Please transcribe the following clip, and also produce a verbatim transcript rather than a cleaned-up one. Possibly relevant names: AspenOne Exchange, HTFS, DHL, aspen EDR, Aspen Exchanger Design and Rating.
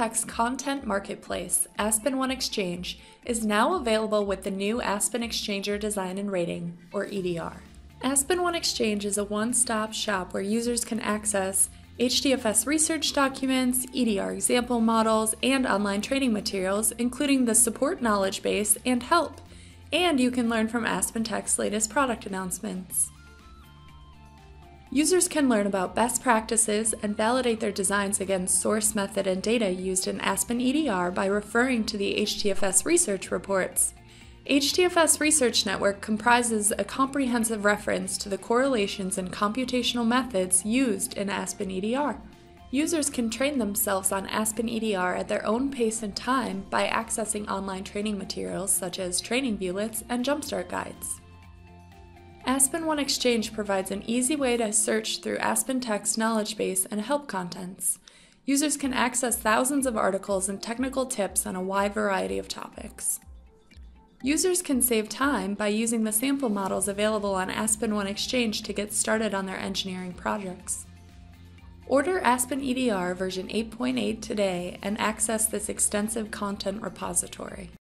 Architect's content marketplace, AspenOne Exchange, is now available with the new Aspen Exchanger Design and Rating, or E D R. AspenOne Exchange is a one-stop shop where users can access H T F S research documents, E D R example models, and online training materials, including the support knowledge base and help. And you can learn from Aspen Tech's latest product announcements. Users can learn about best practices and validate their designs against source method and data used in Aspen E D R by referring to the H T F S research reports. H T F S Research Network comprises a comprehensive reference to the correlations and computational methods used in Aspen E D R. Users can train themselves on Aspen E D R at their own pace and time by accessing online training materials such as training viewlets and jumpstart guides. AspenOne Exchange provides an easy way to search through Aspen Tech's knowledge base and help contents. Users can access thousands of articles and technical tips on a wide variety of topics. Users can save time by using the sample models available on AspenOne Exchange to get started on their engineering projects. Order Aspen E D R version eight point eight today and access this extensive content repository.